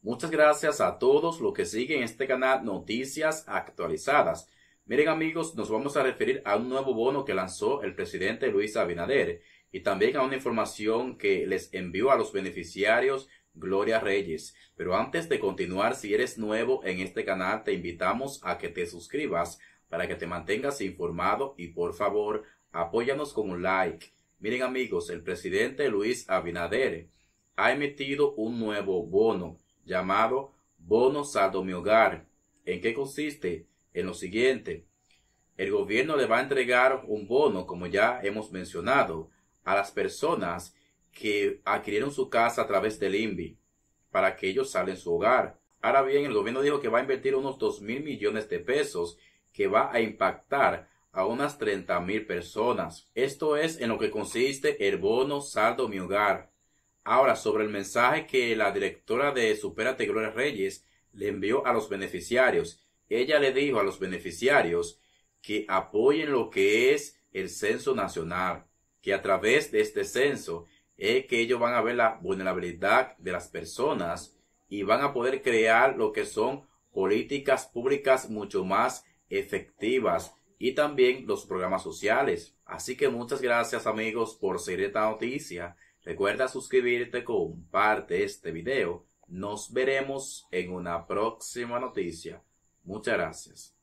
Muchas gracias a todos los que siguen este canal Noticias Actualizadas. Miren amigos, nos vamos a referir a un nuevo bono que lanzó el presidente Luis Abinader y también a una información que les envió a los beneficiarios Gloria Reyes. Pero antes de continuar, si eres nuevo en este canal, te invitamos a que te suscribas para que te mantengas informado y por favor, apóyanos con un like. Miren amigos, el presidente Luis Abinader ha emitido un nuevo bono llamado Bono Saldo Mi Hogar. ¿En qué consiste? En lo siguiente: el gobierno le va a entregar un bono, como ya hemos mencionado, a las personas que adquirieron su casa a través del INVI para que ellos salen su hogar. Ahora bien, el gobierno dijo que va a invertir unos 2.000 millones de pesos que va a impactar a unas 30.000 personas. Esto es en lo que consiste el bono Saldo Mi Hogar. Ahora, sobre el mensaje que la directora de Súperate, Gloria Reyes, le envió a los beneficiarios. Ella le dijo a los beneficiarios que apoyen lo que es el censo nacional, que a través de este censo es que ellos van a ver la vulnerabilidad de las personas y van a poder crear lo que son políticas públicas mucho más efectivas y también los programas sociales. Así que muchas gracias amigos por seguir esta noticia. Recuerda suscribirte, comparte este video. Nos veremos en una próxima noticia. Muchas gracias.